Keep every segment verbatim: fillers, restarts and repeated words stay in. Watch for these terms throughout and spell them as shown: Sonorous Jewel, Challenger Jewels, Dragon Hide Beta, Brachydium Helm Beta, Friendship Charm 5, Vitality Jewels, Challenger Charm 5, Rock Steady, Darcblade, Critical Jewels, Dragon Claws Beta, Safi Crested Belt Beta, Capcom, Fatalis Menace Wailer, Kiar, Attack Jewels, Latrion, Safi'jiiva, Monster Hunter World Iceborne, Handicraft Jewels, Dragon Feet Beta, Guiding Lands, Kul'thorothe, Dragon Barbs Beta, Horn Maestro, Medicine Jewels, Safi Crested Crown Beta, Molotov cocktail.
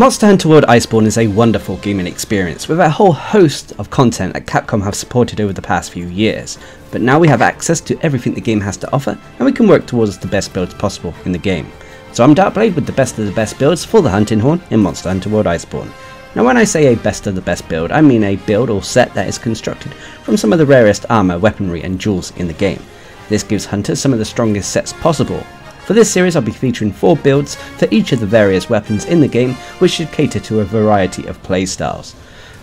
Monster Hunter World Iceborne is a wonderful gaming experience with a whole host of content that Capcom have supported over the past few years, but now we have access to everything the game has to offer and we can work towards the best builds possible in the game. So I'm Darcblade with the best of the best builds for the Hunting Horn in Monster Hunter World Iceborne. Now when I say a best of the best build, I mean a build or set that is constructed from some of the rarest armour, weaponry and jewels in the game. This gives hunters some of the strongest sets possible. For this series I'll be featuring four builds for each of the various weapons in the game, which should cater to a variety of playstyles.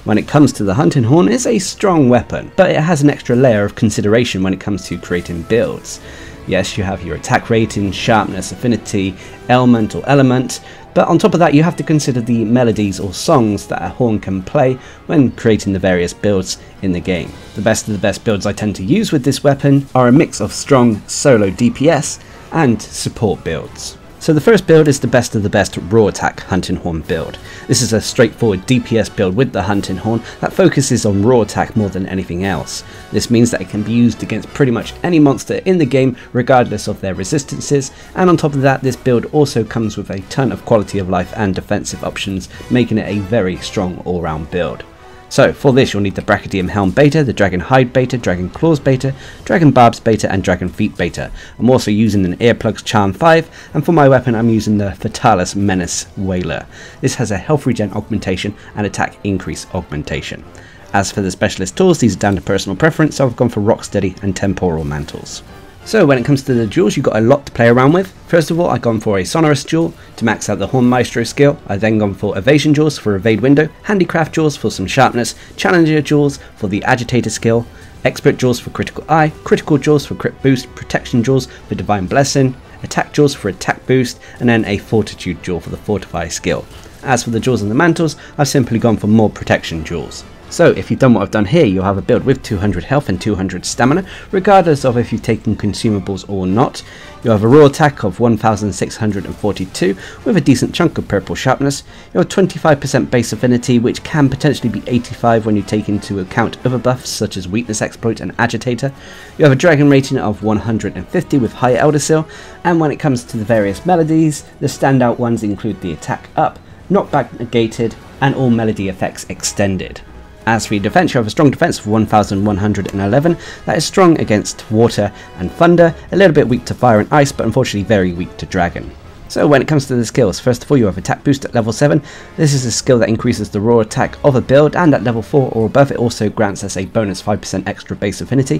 When it comes to the Hunting Horn, it's a strong weapon, but it has an extra layer of consideration when it comes to creating builds. Yes, you have your attack rating, sharpness, affinity, element or element, but on top of that you have to consider the melodies or songs that a horn can play when creating the various builds in the game. The best of the best builds I tend to use with this weapon are a mix of strong solo D P S and support builds. So the first build is the best of the best raw attack Hunting Horn build. This is a straightforward D P S build with the Hunting Horn that focuses on raw attack more than anything else. This means that it can be used against pretty much any monster in the game regardless of their resistances, and on top of that this build also comes with a ton of quality of life and defensive options, making it a very strong all-round build. So for this you'll need the Brachydium Helm Beta, the Dragon Hide Beta, Dragon Claws Beta, Dragon Barbs Beta and Dragon Feet Beta. I'm also using an Earplugs Charm five, and for my weapon I'm using the Fatalis Menace Wailer. This has a health regen augmentation and attack increase augmentation. As for the specialist tools, these are down to personal preference, so I've gone for Rock Steady and Temporal Mantles. So when it comes to the jewels, you've got a lot to play around with. First of all, I've gone for a Sonorous Jewel to max out the Horn Maestro skill. I've then gone for Evasion Jewels for Evade Window, Handicraft Jewels for some sharpness, Challenger Jewels for the Agitator skill, Expert Jewels for Critical Eye, Critical Jewels for Crit Boost, Protection Jewels for Divine Blessing, Attack Jewels for Attack Boost, and then a Fortitude Jewel for the Fortify skill. As for the jewels and the mantles, I've simply gone for more Protection Jewels. So if you've done what I've done here, you'll have a build with two hundred health and two hundred stamina, regardless of if you've taken consumables or not. You'll have a raw attack of one thousand six hundred forty-two with a decent chunk of purple sharpness. You'll have twenty-five percent base affinity, which can potentially be eighty-five when you take into account other buffs such as weakness exploit and agitator. You have a dragon rating of one hundred fifty with high elder seal, and when it comes to the various melodies, the standout ones include the attack up, knockback negated, and all melody effects extended. As for your defense, you have a strong defense of one thousand one hundred eleven, that is strong against water and thunder, a little bit weak to fire and ice, but unfortunately very weak to dragon. So when it comes to the skills, first of all you have attack boost at level seven. This is a skill that increases the raw attack of a build, and at level four or above it also grants us a bonus five percent extra base affinity.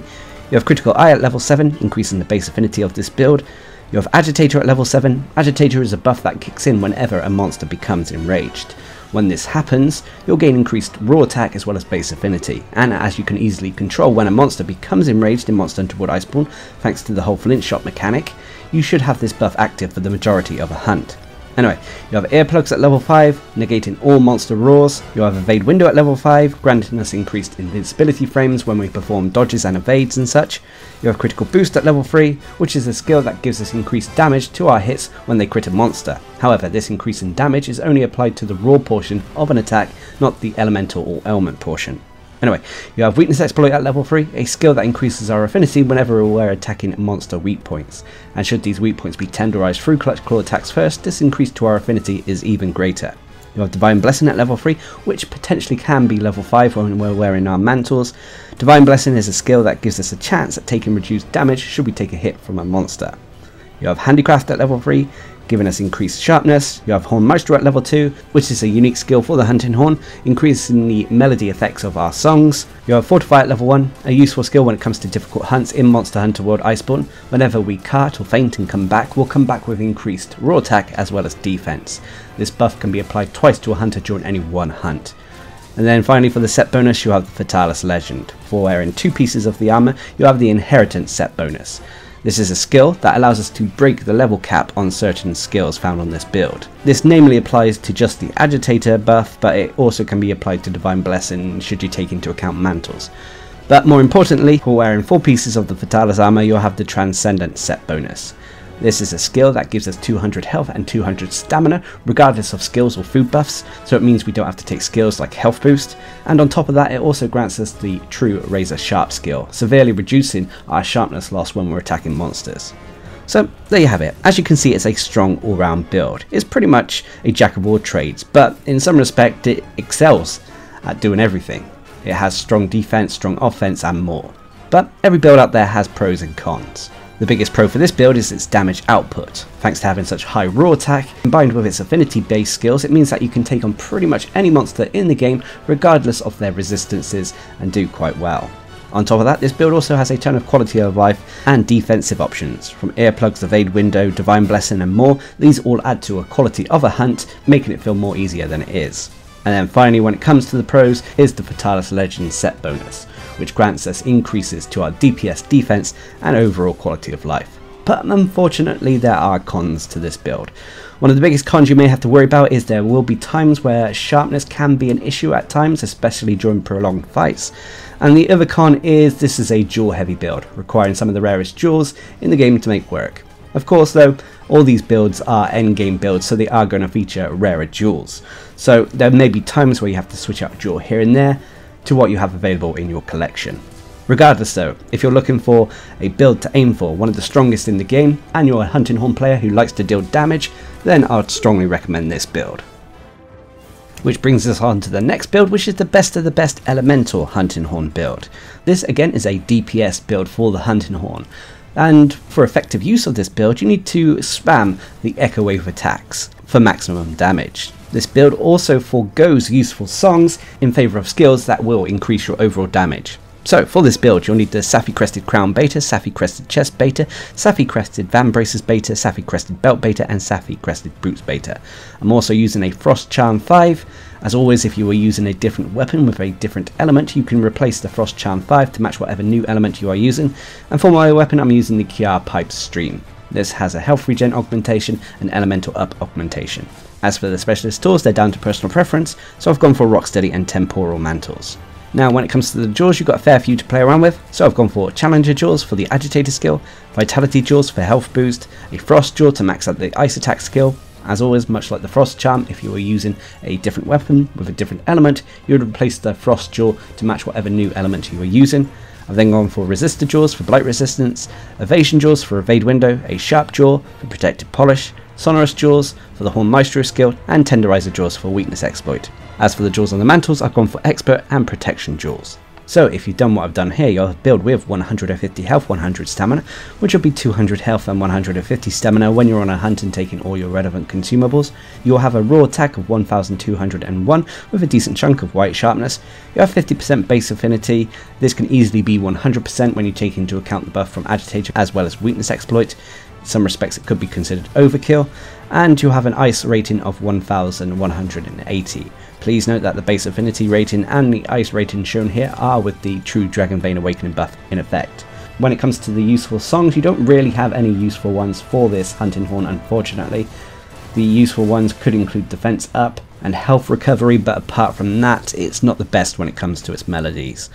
You have critical eye at level seven, increasing the base affinity of this build. You have agitator at level seven. Agitator is a buff that kicks in whenever a monster becomes enraged. When this happens, you'll gain increased raw attack as well as base affinity, and as you can easily control when a monster becomes enraged in Monster Hunter World Iceborne, thanks to the whole flint shot mechanic, you should have this buff active for the majority of a hunt. Anyway, you have Earplugs at level five, negating all monster roars. You have Evade Window at level five, granting us increased invincibility frames when we perform dodges and evades and such. You have Critical Boost at level three, which is a skill that gives us increased damage to our hits when they crit a monster. However, this increase in damage is only applied to the raw portion of an attack, not the elemental or element portion. Anyway, you have Weakness Exploit at level three, a skill that increases our affinity whenever we're attacking monster weak points. And should these weak points be tenderized through clutch claw attacks first, this increase to our affinity is even greater. You have Divine Blessing at level three, which potentially can be level five when we're wearing our mantles. Divine Blessing is a skill that gives us a chance at taking reduced damage should we take a hit from a monster. You have Handicraft at level three, giving us increased sharpness. You have Horn Maestro at level two, which is a unique skill for the Hunting Horn, increasing the melody effects of our songs. You have Fortify at level one, a useful skill when it comes to difficult hunts in Monster Hunter World Iceborne. Whenever we cart or faint and come back, we'll come back with increased raw attack as well as defense. This buff can be applied twice to a hunter during any one hunt. And then finally for the set bonus, you have the Fatalis Legend. For wearing two pieces of the armor, you have the Inheritance set bonus. This is a skill that allows us to break the level cap on certain skills found on this build. This namely applies to just the agitator buff, but it also can be applied to Divine Blessing should you take into account mantles. But more importantly, for wearing four pieces of the Fatalis armor, you'll have the Transcendence set bonus. This is a skill that gives us two hundred health and two hundred stamina, regardless of skills or food buffs, so it means we don't have to take skills like health boost, and on top of that it also grants us the true razor sharp skill, severely reducing our sharpness loss when we're attacking monsters. So there you have it. As you can see, it's a strong all-round build. It's pretty much a jack of all trades, but in some respect it excels at doing everything. It has strong defense, strong offense and more. But every build out there has pros and cons. The biggest pro for this build is its damage output. Thanks to having such high raw attack, combined with its affinity based skills, it means that you can take on pretty much any monster in the game regardless of their resistances and do quite well. On top of that, this build also has a ton of quality of life and defensive options. From earplugs, evade window, divine blessing and more, these all add to a quality of a hunt, making it feel more easier than it is. And then finally, when it comes to the pros, is the Fatalis Legend set bonus, which grants us increases to our D P S, defense and overall quality of life. But unfortunately there are cons to this build. One of the biggest cons you may have to worry about is there will be times where sharpness can be an issue at times, especially during prolonged fights. And the other con is this is a jewel heavy build, requiring some of the rarest jewels in the game to make work. Of course though, all these builds are endgame builds, so they are going to feature rarer jewels. So there may be times where you have to switch out a jewel here and there to what you have available in your collection. Regardless though, if you're looking for a build to aim for, one of the strongest in the game, and you're a Hunting Horn player who likes to deal damage, then I'd strongly recommend this build. Which brings us on to the next build, which is the best of the best elemental Hunting Horn build. This again is a D P S build for the Hunting Horn. And for effective use of this build, you need to spam the Echo Wave attacks for maximum damage. This build also forgoes useful songs in favour of skills that will increase your overall damage. So for this build, you'll need the Safi Crested Crown Beta, Safi Crested Chest Beta, Safi Crested Van Bracers Beta, Safi Crested Belt Beta and Safi Crested Brutes Beta. I'm also using a Frost Charm five. As always, if you are using a different weapon with a different element, you can replace the Frost Charm five to match whatever new element you are using. And for my weapon, I'm using the Kiar Pipe Stream. This has a health regen augmentation and elemental up augmentation. As for the specialist tools, they're down to personal preference, so I've gone for Rock Steady and Temporal Mantles. Now when it comes to the jewels, you've got a fair few to play around with, so I've gone for Challenger Jewels for the Agitator skill, Vitality Jewels for health boost, a Frost Jewel to max out the Ice Attack skill. As always, much like the Frost Charm, if you were using a different weapon with a different element, you would replace the Frost Jewel to match whatever new element you were using. I've then gone for Resistor Jewels for Blight Resistance, Evasion Jewels for Evade Window, a Sharp Jewel for Protected Polish, Sonorous Jewels for the Horn Maestro skill, and Tenderizer Jewels for Weakness exploit. As for the jewels on the mantles, I've gone for Expert and Protection Jewels. So if you've done what I've done here, you'll build with one hundred fifty health, one hundred stamina, which will be two hundred health and one hundred fifty stamina when you're on a hunt and taking all your relevant consumables. You'll have a raw attack of one thousand two hundred one with a decent chunk of white sharpness. You have fifty percent base affinity. This can easily be one hundred percent when you take into account the buff from Agitator as well as Weakness exploit. In some respects it could be considered overkill. And you'll have an ice rating of one thousand one hundred eighty. Please note that the base affinity rating and the ice rating shown here are with the true Dragon Bane Awakening buff in effect. When it comes to the useful songs, you don't really have any useful ones for this Hunting Horn, unfortunately. The useful ones could include defense up and health recovery, but apart from that, it's not the best when it comes to its melodies.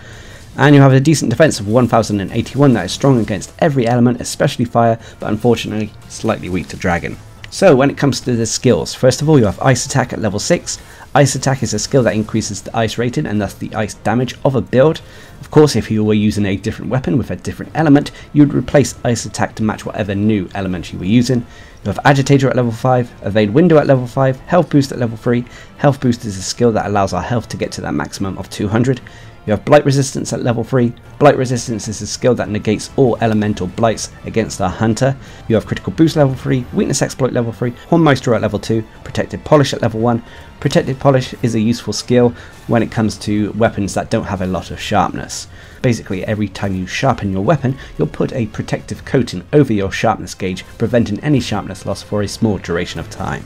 And you have a decent defense of one thousand eighty-one that is strong against every element, especially fire, but unfortunately slightly weak to dragon. So when it comes to the skills, first of all you have Ice Attack at level six. Ice Attack is a skill that increases the ice rating and thus the ice damage of a build. Of course, if you were using a different weapon with a different element, you would replace Ice Attack to match whatever new element you were using. You have Agitator at level five, Evade Window at level five, Health Boost at level three. Health Boost is a skill that allows our health to get to that maximum of two hundred. You have Blight Resistance at level three. Blight Resistance is a skill that negates all elemental blights against our hunter. You have Critical Boost level three, Weakness Exploit level three, Horn Maestro at level two, Protected Polish at level one. Protected Polish is a useful skill when it comes to weapons that don't have a lot of sharpness. Basically, every time you sharpen your weapon, you'll put a protective coating over your sharpness gauge, preventing any sharpness loss for a small duration of time.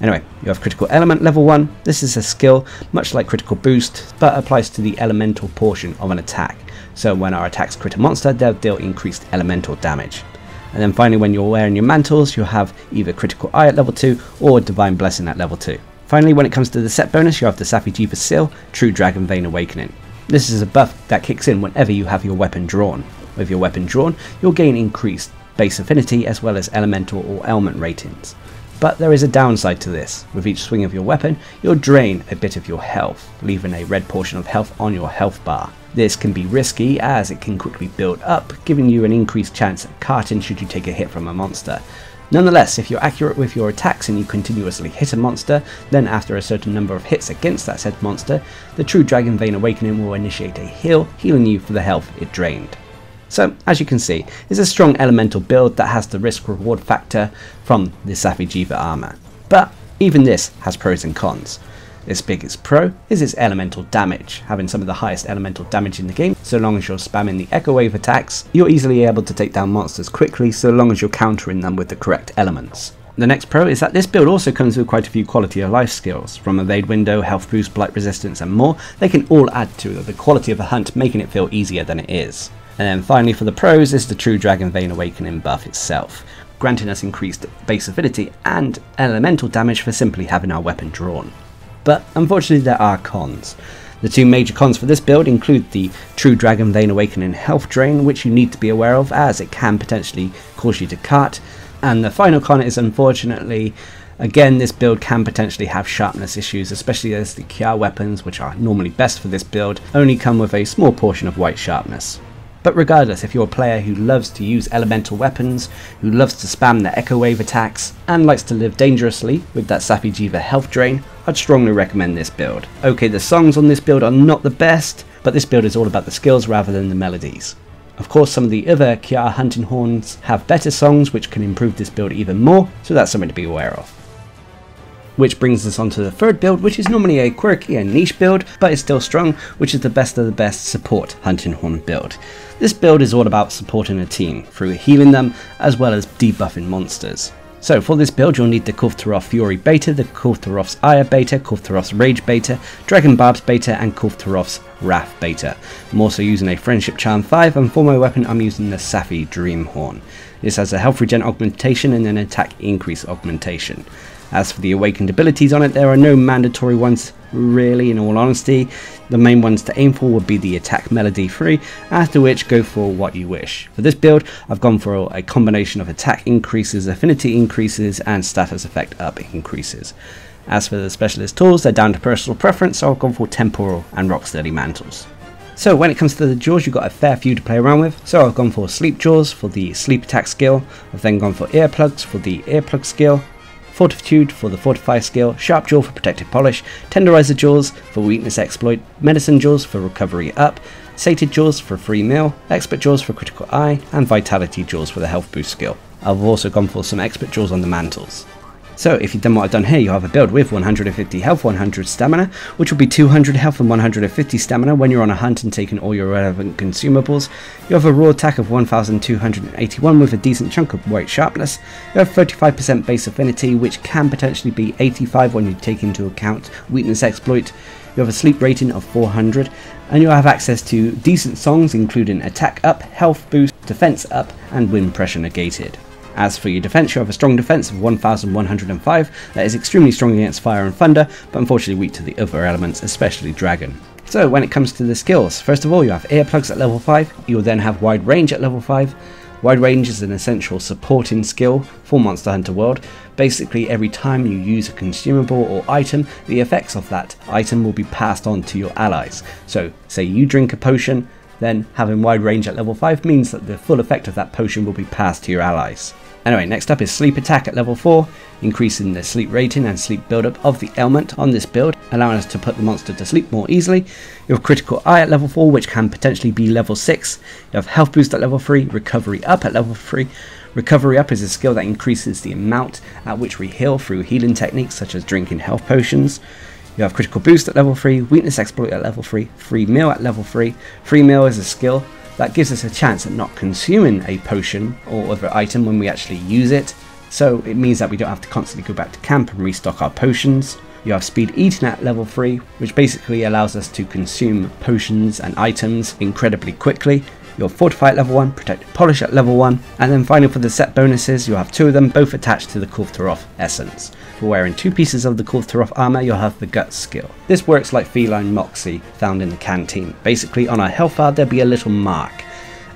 Anyway, you have Critical Element level one. This is a skill much like Critical Boost, but applies to the elemental portion of an attack. So when our attacks crit a monster, they'll deal increased elemental damage. And then finally, when you're wearing your mantles, you'll have either Critical Eye at level two or Divine Blessing at level two. Finally, when it comes to the set bonus, you have the Safi'jiiva Seal, True Dragon Vein Awakening. This is a buff that kicks in whenever you have your weapon drawn. With your weapon drawn, you'll gain increased base affinity as well as elemental or element ratings. But there is a downside to this. With each swing of your weapon, you'll drain a bit of your health, leaving a red portion of health on your health bar. This can be risky as it can quickly build up, giving you an increased chance at carting should you take a hit from a monster. Nonetheless, if you're accurate with your attacks and you continuously hit a monster, then after a certain number of hits against that said monster, the true Dragon Vein Awakening will initiate a heal, healing you for the health it drained. So, as you can see, it's a strong elemental build that has the risk-reward factor from the Safi'jiiva armor. But even this has pros and cons. Its biggest pro is its elemental damage, having some of the highest elemental damage in the game. So long as you're spamming the Echo Wave attacks, you're easily able to take down monsters quickly so long as you're countering them with the correct elements. The next pro is that this build also comes with quite a few quality of life skills. From evade window, health boost, blight resistance and more, they can all add to the quality of a hunt, making it feel easier than it is. And then finally for the pros is the true Dragon Vein Awakening buff itself, granting us increased base affinity and elemental damage for simply having our weapon drawn. But unfortunately there are cons. The two major cons for this build include the true Dragon Vein Awakening health drain, which you need to be aware of as it can potentially cause you to cart. And the final con is, unfortunately, again, this build can potentially have sharpness issues, especially as the Kiar weapons, which are normally best for this build, only come with a small portion of white sharpness. But regardless, if you're a player who loves to use elemental weapons, who loves to spam the Echo Wave attacks, and likes to live dangerously with that Safi'jiiva health drain, I'd strongly recommend this build. Okay, the songs on this build are not the best, but this build is all about the skills rather than the melodies. Of course, some of the other Kiar hunting horns have better songs which can improve this build even more, so that's something to be aware of. Which brings us on to the third build, which is normally a quirky and niche build, but is still strong, which is the best of the best support Hunting Horn build. This build is all about supporting a team, through healing them, as well as debuffing monsters. So for this build you'll need the Kul'thorothe Fury Beta, the Kul'thorothe Ire Beta, Kul'thorothe Rage Beta, Dragon Barbs Beta and Kul'thorothe Wrath Beta. I'm also using a Friendship Charm five and for my weapon I'm using the Safi Dream Horn. This has a health regen augmentation and an attack increase augmentation. As for the awakened abilities on it, there are no mandatory ones really in all honesty. The main ones to aim for would be the attack melody three, after which go for what you wish. For this build I've gone for a combination of attack increases, affinity increases and status effect up increases. As for the specialist tools, they're down to personal preference, so I've gone for temporal and rock steady mantles. So when it comes to the Jaws, you've got a fair few to play around with, so I've gone for sleep Jaws for the sleep attack skill, I've then gone for earplugs for the earplug skill, Fortitude for the Fortify skill, Sharp Jewel for Protective Polish, Tenderizer Jewels for Weakness Exploit, Medicine Jewels for Recovery Up, Sated Jewels for Free Meal, Expert Jewels for Critical Eye, and Vitality Jewels for the Health Boost skill. I've also gone for some Expert Jewels on the Mantles. So if you've done what I've done here, you'll have a build with one hundred fifty health, one hundred stamina, which will be two hundred health and one hundred fifty stamina when you're on a hunt and taking all your relevant consumables. You have a raw attack of one thousand two hundred eighty-one with a decent chunk of white sharpness. You have thirty-five percent base affinity, which can potentially be eighty-five when you take into account weakness exploit. You have a sleep rating of four hundred, and you'll have access to decent songs including attack up, health boost, defense up, and wind pressure negated. As for your defense, you have a strong defense of one thousand one hundred five, that is extremely strong against fire and thunder, but unfortunately weak to the other elements, especially dragon. So when it comes to the skills, first of all you have earplugs at level five, you'll then have wide range at level five. Wide range is an essential supporting skill for Monster Hunter World. Basically every time you use a consumable or item, the effects of that item will be passed on to your allies. So say you drink a potion, then having wide range at level five means that the full effect of that potion will be passed to your allies. Anyway, next up is sleep attack at level four, increasing the sleep rating and sleep buildup of the element on this build, allowing us to put the monster to sleep more easily. You have critical eye at level four, which can potentially be level six. You have health boost at level three, recovery up at level three. Recovery up is a skill that increases the amount at which we heal through healing techniques such as drinking health potions. You have critical boost at level three, weakness exploit at level three, free meal at level three. Free meal is a skill that gives us a chance at not consuming a potion or other item when we actually use it, so it means that we don't have to constantly go back to camp and restock our potions. You have speed eating at level three, which basically allows us to consume potions and items incredibly quickly. You have fortify at level one, protective polish at level one, and then finally for the set bonuses you have two of them, both attached to the Kul'thorothe essence. For wearing two pieces of the Kul'thorothe armor you'll have the guts skill. This works like feline moxie found in the canteen. Basically on our health bar there'll be a little mark,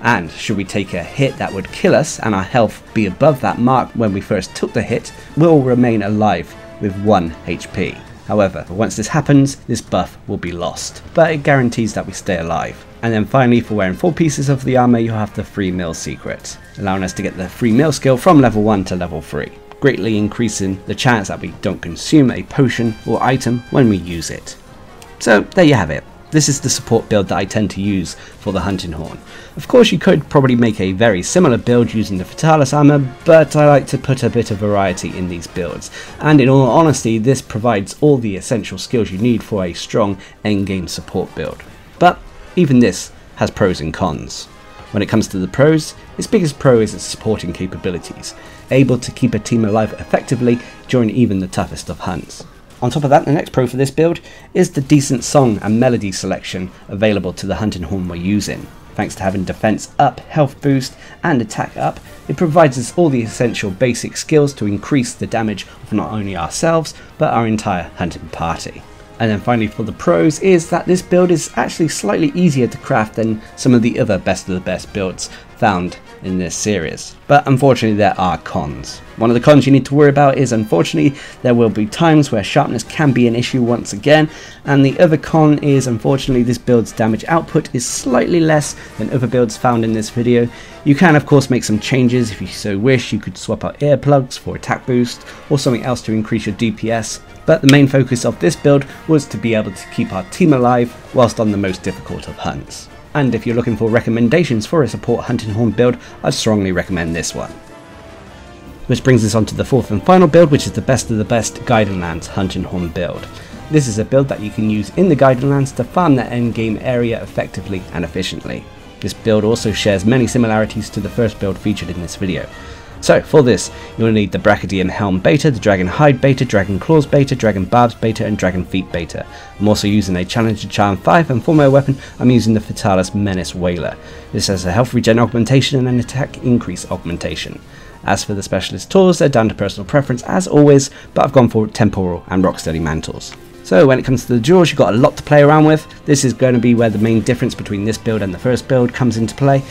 and should we take a hit that would kill us and our health be above that mark when we first took the hit, we'll remain alive with one H P. However, once this happens, this buff will be lost, but it guarantees that we stay alive. And then finally, for wearing four pieces of the armor, you'll have the free meal secret, allowing us to get the free meal skill from level one to level three, greatly increasing the chance that we don't consume a potion or item when we use it. So there you have it. This is the support build that I tend to use for the Hunting Horn. Of course, you could probably make a very similar build using the Fatalis armor, but I like to put a bit of variety in these builds, and in all honesty, this provides all the essential skills you need for a strong endgame support build. But even this has pros and cons. When it comes to the pros, its biggest pro is its supporting capabilities, able to keep a team alive effectively during even the toughest of hunts. On top of that, the next pro for this build is the decent song and melody selection available to the Hunting Horn we're using. Thanks to having defense up, health boost and attack up, it provides us all the essential basic skills to increase the damage of not only ourselves but our entire hunting party. And then finally for the pros is that this build is actually slightly easier to craft than some of the other best of the best builds found in this series. But unfortunately there are cons. One of the cons you need to worry about is, unfortunately, there will be times where sharpness can be an issue once again, and the other con is, unfortunately, this build's damage output is slightly less than other builds found in this video. You can of course make some changes if you so wish. You could swap out earplugs for attack boost or something else to increase your D P S, but the main focus of this build was to be able to keep our team alive whilst on the most difficult of hunts. And if you're looking for recommendations for a support Hunting Horn build, I'd strongly recommend this one. Which brings us on to the fourth and final build, which is the best of the best Guiding Lands Hunting Horn build. This is a build that you can use in the Guiding Lands to farm that endgame area effectively and efficiently. This build also shares many similarities to the first build featured in this video. So for this, you'll need the Brachydium Helm Beta, the Dragon Hide Beta, Dragon Claws Beta, Dragon Barbs Beta and Dragon Feet Beta. I'm also using a Challenger Charm five, and for my weapon I'm using the Fatalis Menace Wailer. This has a health regen augmentation and an attack increase augmentation. As for the specialist tools, they're down to personal preference as always, but I've gone for Temporal and Rock Steady Mantles. So when it comes to the jewels, you've got a lot to play around with. This is going to be where the main difference between this build and the first build comes into play.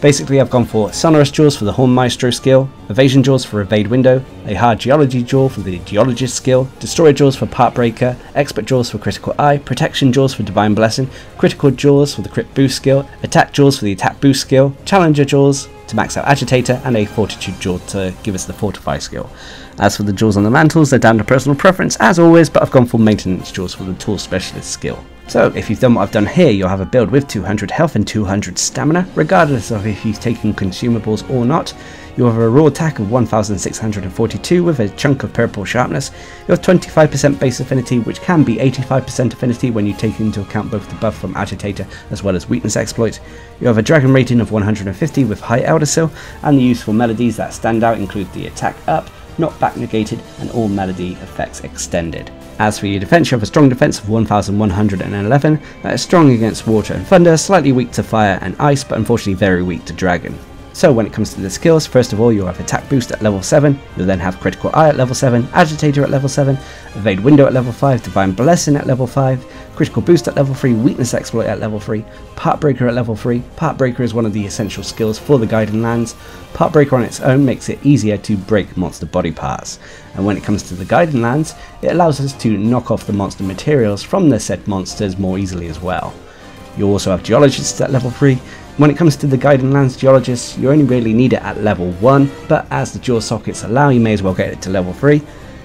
Basically, I've gone for Sonorous Jewels for the Horn Maestro skill, Evasion Jewels for Evade Window, a Hard Geology Jewel for the Geologist skill, Destroyer Jewels for Part Breaker, Expert Jewels for Critical Eye, Protection Jewels for Divine Blessing, Critical Jewels for the Crit Boost skill, Attack Jewels for the Attack Boost skill, Challenger Jewels to max out Agitator, and a Fortitude Jewel to give us the Fortify skill. As for the jewels on the mantles, they're down to personal preference as always, but I've gone for Maintenance Jewels for the Tool Specialist skill. So if you've done what I've done here, you'll have a build with two hundred health and two hundred stamina, regardless of if you've taken consumables or not. You'll have a raw attack of one thousand six hundred forty-two with a chunk of purple sharpness. You'll have twenty-five percent base affinity, which can be eighty-five percent affinity when you take into account both the buff from Agitator as well as Weakness Exploit. You'll have a dragon rating of one hundred fifty with High Elder Seal, and the useful melodies that stand out include the Attack Up, Knockback Negated and all melody effects extended. As for your defense, you have a strong defense of one thousand one hundred eleven, that is strong against water and thunder, slightly weak to fire and ice, but unfortunately very weak to dragon. So when it comes to the skills, first of all you'll have attack boost at level seven, you'll then have critical eye at level seven, agitator at level seven, evade window at level five, divine blessing at level five, critical boost at level three, weakness exploit at level three, part breaker at level three. Part breaker is one of the essential skills for the Guiding Lands. Part breaker on its own makes it easier to break monster body parts, and when it comes to the Guiding Lands, it allows us to knock off the monster materials from the said monsters more easily as well. You also have geologists at level three. When it comes to the Guiding Lands Geologist, you only really need it at level one, but as the jaw sockets allow, you may as well get it to level three.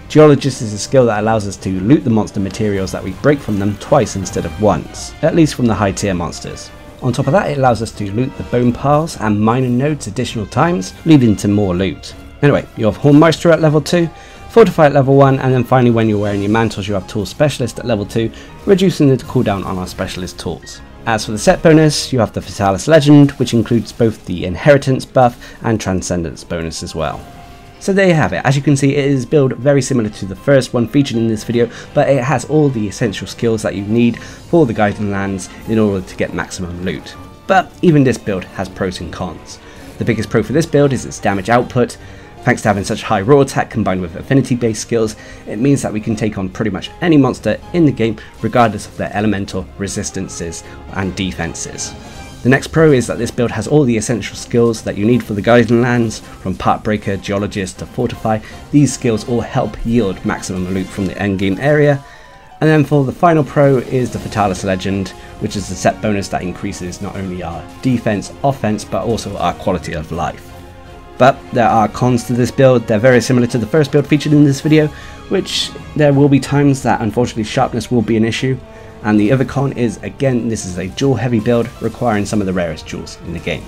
Geologist is a skill that allows us to loot the monster materials that we break from them twice instead of once, at least from the high tier monsters. On top of that, it allows us to loot the bone piles and minor nodes additional times, leading to more loot. Anyway, you have Horn Maestro at level two, Fortify at level one, and then finally when you're wearing your mantles you have Tool Specialist at level two, reducing the cooldown on our specialist tools. As for the set bonus, you have the Fatalis Legend, which includes both the Inheritance buff and Transcendence bonus as well. So there you have it. As you can see, it is build very similar to the first one featured in this video, but it has all the essential skills that you need for the Guiding Lands in order to get maximum loot. But even this build has pros and cons. The biggest pro for this build is its damage output. Thanks to having such high raw attack combined with affinity based skills, it means that we can take on pretty much any monster in the game regardless of their elemental resistances and defenses. The next pro is that this build has all the essential skills that you need for the Guiding Lands, from Part Breaker, Geologist to Fortify. These skills all help yield maximum loot from the endgame area. And then for the final pro is the Fatalis Legend, which is the set bonus that increases not only our defense, offense, but also our quality of life. But there are cons to this build. They're very similar to the first build featured in this video, which there will be times that unfortunately sharpness will be an issue. And the other con is, again, this is a jewel heavy build requiring some of the rarest jewels in the game.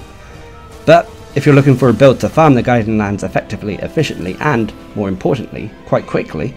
But if you're looking for a build to farm the Guiding Lands effectively, efficiently, and more importantly, quite quickly,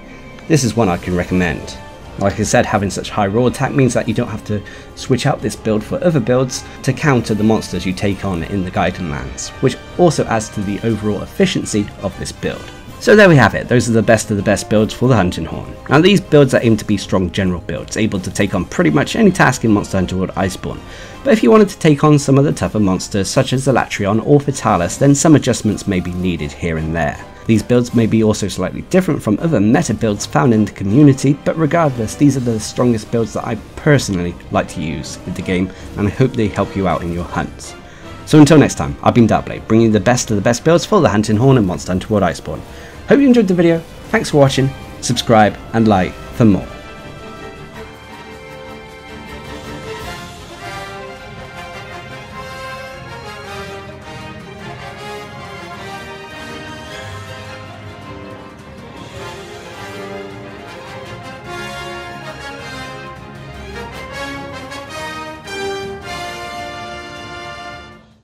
this is one I can recommend. Like I said, having such high raw attack means that you don't have to switch out this build for other builds to counter the monsters you take on in the Guiding Lands, which also adds to the overall efficiency of this build. So there we have it, those are the best of the best builds for the Hunting Horn. Now these builds are aimed to be strong general builds, able to take on pretty much any task in Monster Hunter World Iceborne. But if you wanted to take on some of the tougher monsters such as the Latrion or Fatalis, then some adjustments may be needed here and there. These builds may be also slightly different from other meta builds found in the community, but regardless, these are the strongest builds that I personally like to use in the game, and I hope they help you out in your hunts. So until next time, I've been Darcblade, bringing you the best of the best builds for the Hunting Horn and Monster Hunter World Iceborne. Hope you enjoyed the video, thanks for watching, subscribe and like for more.